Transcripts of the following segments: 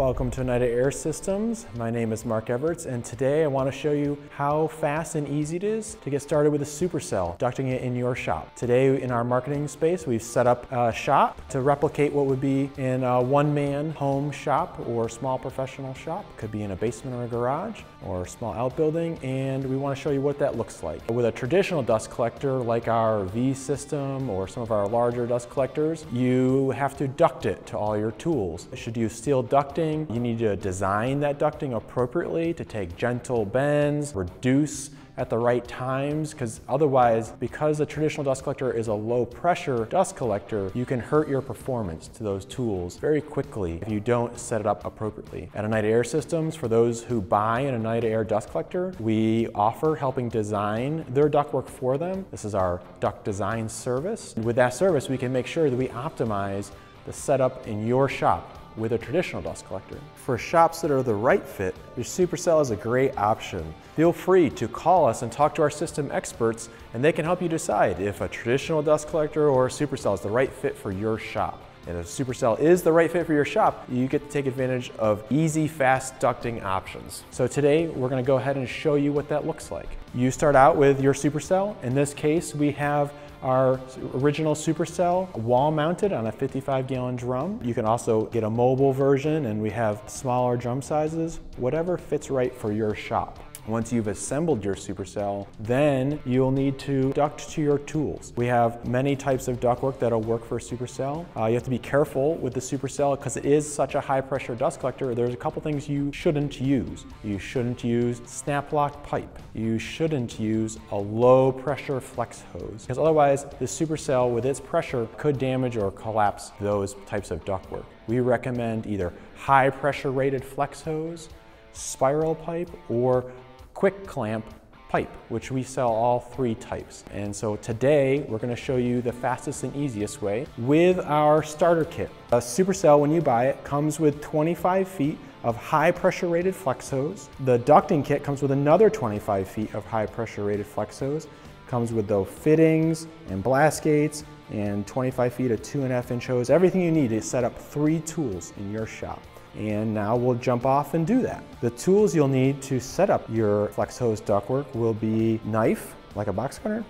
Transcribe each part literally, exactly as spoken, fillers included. Welcome to United Air Systems. My name is Mark Everts, and today I want to show you how fast and easy it is to get started with a Supercell, ducting it in your shop. Today in our marketing space, we've set up a shop to replicate what would be in a one-man home shop or small professional shop. It could be in a basement or a garage or a small outbuilding, and we want to show you what that looks like. With a traditional dust collector like our V system or some of our larger dust collectors, you have to duct it to all your tools. Should you steel ducting? You need to design that ducting appropriately to take gentle bends, reduce at the right times, because otherwise, because a traditional dust collector is a low pressure dust collector, you can hurt your performance to those tools very quickly if you don't set it up appropriately. At Oneida Air Systems, for those who buy an Oneida Air dust collector, we offer helping design their ductwork for them. This is our duct design service. And with that service, we can make sure that we optimize the setup in your shop with a traditional dust collector. For shops that are the right fit, your Supercell is a great option. Feel free to call us and talk to our system experts, and they can help you decide if a traditional dust collector or a Supercell is the right fit for your shop. And if Supercell is the right fit for your shop, you get to take advantage of easy, fast ducting options. So today, we're gonna go ahead and show you what that looks like. You start out with your Supercell. In this case, we have our original Supercell wall mounted on a fifty-five gallon drum. You can also get a mobile version, and we have smaller drum sizes, whatever fits right for your shop. Once you've assembled your Supercell, then you'll need to duct to your tools. We have many types of ductwork that'll work for a Supercell. Uh, you have to be careful with the Supercell because it is such a high pressure dust collector. There's a couple things you shouldn't use. You shouldn't use snap lock pipe. You shouldn't use a low pressure flex hose, because otherwise the Supercell with its pressure could damage or collapse those types of ductwork. We recommend either high pressure rated flex hose, spiral pipe, or quick clamp pipe, which we sell all three types. And so today we're going to show you the fastest and easiest way with our starter kit. A Supercell, when you buy it, comes with twenty-five feet of high pressure rated flex hose. The ducting kit comes with another twenty-five feet of high pressure rated flex hose. Comes with the fittings and blast gates and twenty-five feet of two and a half inch hose. Everything you need to set up three tools in your shop. And now we'll jump off and do that. The tools you'll need to set up your flex hose ductwork will be knife, like a box cutter,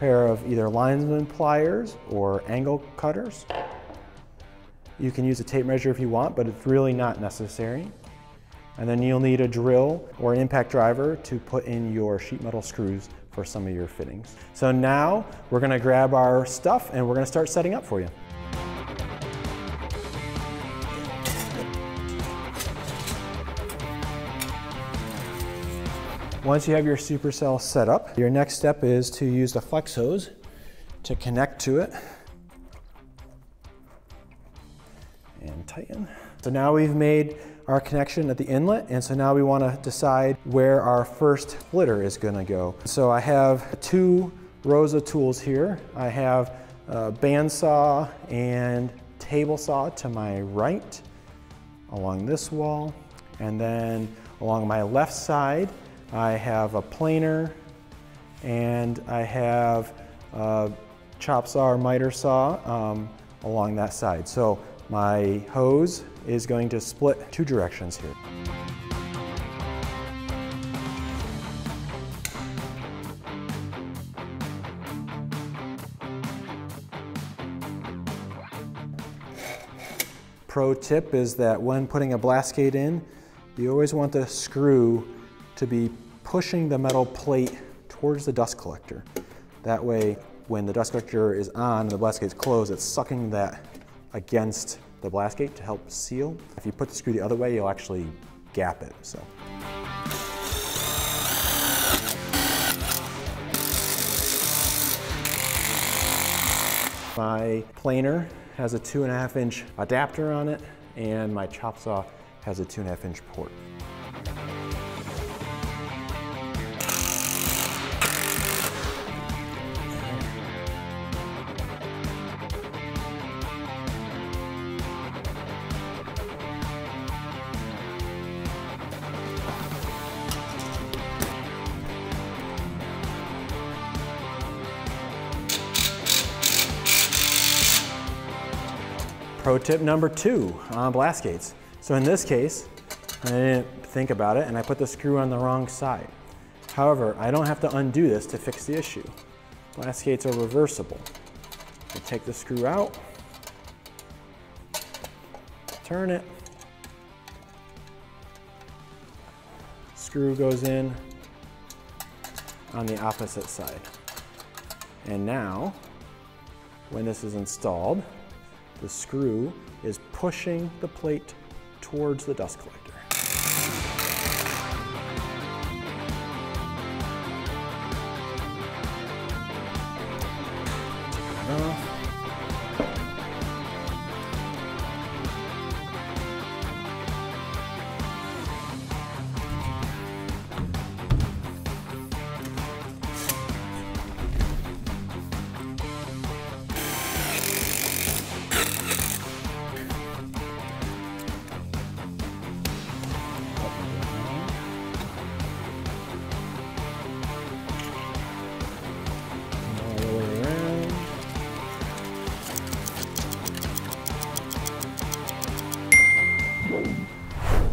pair of either lineman pliers or angle cutters. You can use a tape measure if you want, but it's really not necessary. And then you'll need a drill or an impact driver to put in your sheet metal screws for some of your fittings. So now we're gonna grab our stuff and we're gonna start setting up for you. Once you have your Supercell set up, your next step is to use the flex hose to connect to it and tighten. So now we've made our connection at the inlet, and so now we want to decide where our first splitter is going to go. So I have two rows of tools here. I have a bandsaw and table saw to my right along this wall, and then along my left side I have a planer, and I have a chop saw or miter saw um, along that side. So my hose is going to split two directions here. Pro tip is that when putting a blast gate in, you always want the screw to be pushing the metal plate towards the dust collector. That way, when the dust collector is on and the blast gate's closed, it's sucking that against the blast gate to help seal. If you put the screw the other way, you'll actually gap it, so. My planer has a two and a half inch adapter on it, and my chop saw has a two and a half inch port. Pro tip number two on blast gates. So in this case, I didn't think about it and I put the screw on the wrong side. However, I don't have to undo this to fix the issue. Plasticates are reversible. I take the screw out, turn it, screw goes in on the opposite side. And now, when this is installed, the screw is pushing the plate towards the dust collector.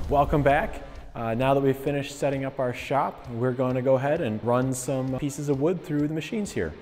Welcome back. Uh, now that we've finished setting up our shop, we're going to go ahead and run some pieces of wood through the machines here.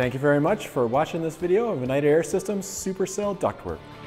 Thank you very much for watching this video of United Air Systems Supercell Ductwork.